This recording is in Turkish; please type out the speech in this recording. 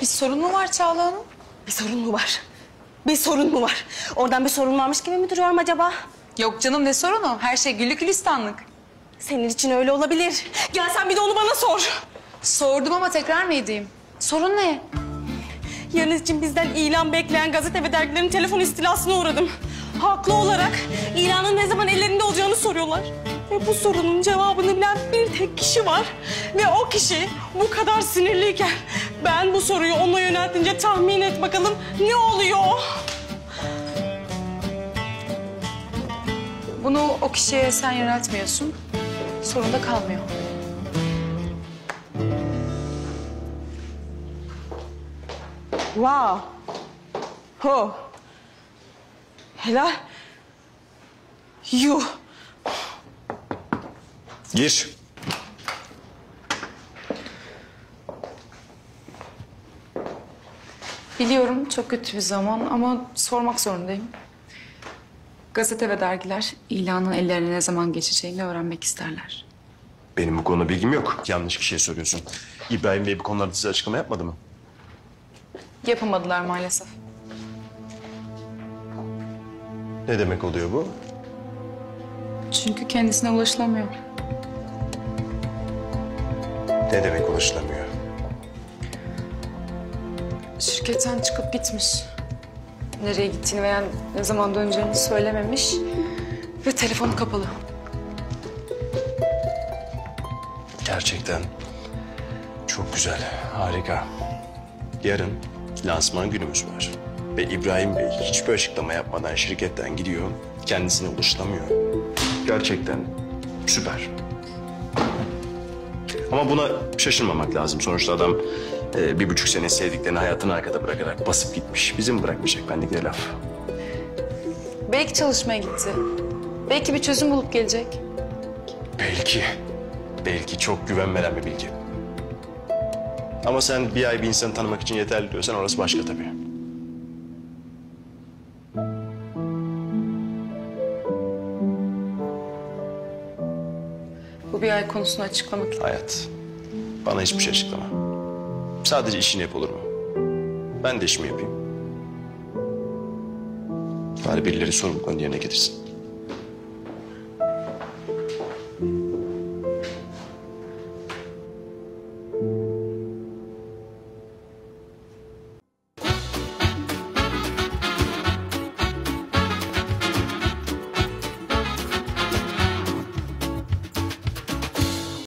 Bir sorun mu var Çağla Hanım? Bir sorun mu var? Bir sorun mu var? Oradan bir sorun varmış gibi mi duruyorum acaba? Yok canım, ne sorunu? Her şey güllük gülistanlık. Senin için öyle olabilir. Gel sen bir de onu bana sor. Sordum ama tekrar mı edeyim? Sorun ne? Yarın için bizden ilan bekleyen gazete ve dergilerin telefon istilasına uğradım. Haklı olarak ilanın ne zaman ellerinde olacağını soruyorlar. Ve bu sorunun cevabını bilen bir tek kişi var. Ve o kişi bu kadar sinirliyken ben bu soruyu ona yöneltince tahmin et bakalım ne oluyor? Bunu o kişiye sen yöneltmiyorsun. Sorun da kalmıyor. Wow. Ho. Helal. Yuh. Gir. Biliyorum çok kötü bir zaman ama sormak zorundayım. Gazete ve dergiler ilanın ellerine ne zaman geçeceğini öğrenmek isterler. Benim bu konuda bilgim yok. Yanlış kişiye soruyorsun. İbrahim Bey bu konularda size açıklama yapmadı mı? Yapamadılar maalesef. Ne demek oluyor bu? Çünkü kendisine ulaşılamıyor. Ne demek ulaşılamıyor? Şirketten çıkıp gitmiş. Nereye gittiğini veya ne zaman döneceğini söylememiş. Ve telefonu kapalı. Gerçekten çok güzel, harika. Yarın lansman günümüz var. Ve İbrahim Bey hiçbir açıklama yapmadan şirketten gidiyor. Kendisine ulaşılamıyor. Gerçekten süper. Ama buna şaşırmamak lazım. Sonuçta adam 1,5 sene sevdiklerini hayatını arkada bırakarak basıp gitmiş. Bizi mi bırakmayacak? Bendeki de laf. Belki çalışmaya gitti. Belki bir çözüm bulup gelecek. Belki. Belki çok güven veren bir bilgi. Ama sen bir ay bir insanı tanımak için yeterli diyorsan orası başka tabii. Bu bir ay konusunu açıklamak için. Hayat, bana hiçbir şey açıklama. Sadece işini yap, olur mu? Ben de işimi yapayım. Bari birileri sorumluluklarını yerine getirsin.